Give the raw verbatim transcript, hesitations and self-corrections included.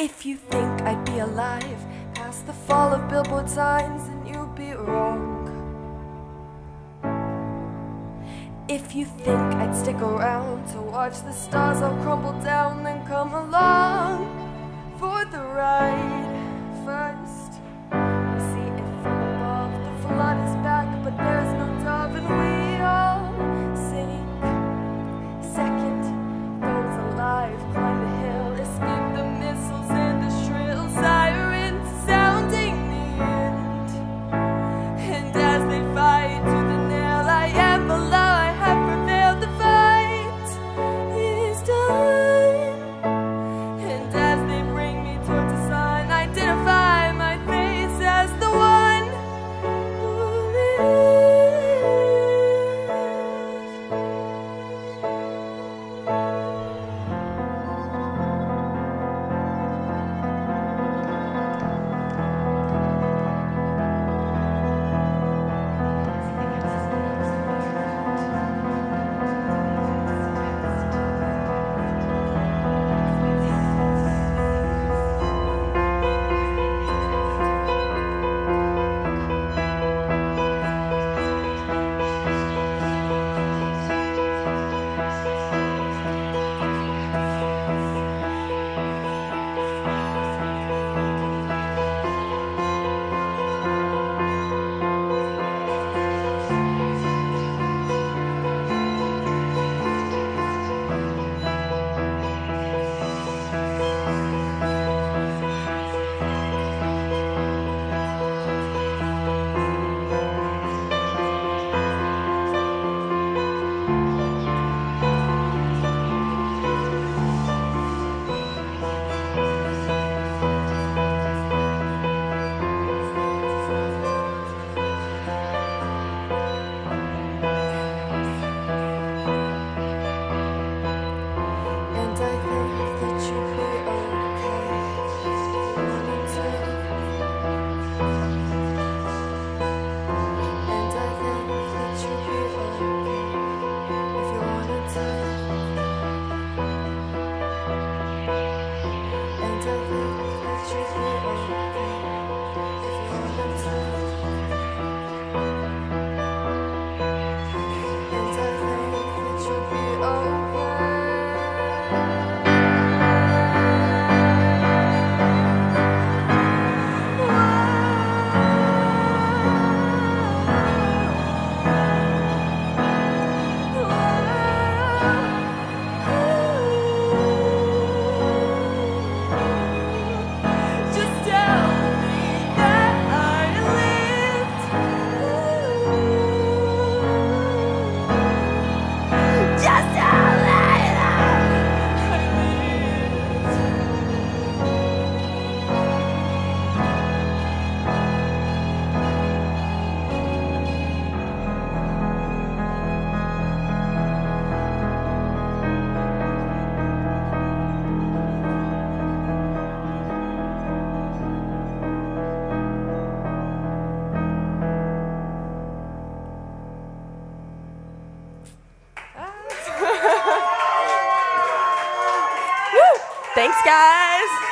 If you think I'd be alive past the fall of billboard signs, then you'd be wrong. If you think I'd stick around to watch the stars all crumble down, then come along for the ride first. You see it from above, the flood is back, but there's no dove and we all sink. Second, those alive climb the hill, escape the missiles and the shrill sirens sounding the end. And as they fight to the nail, I am below. Thanks, guys.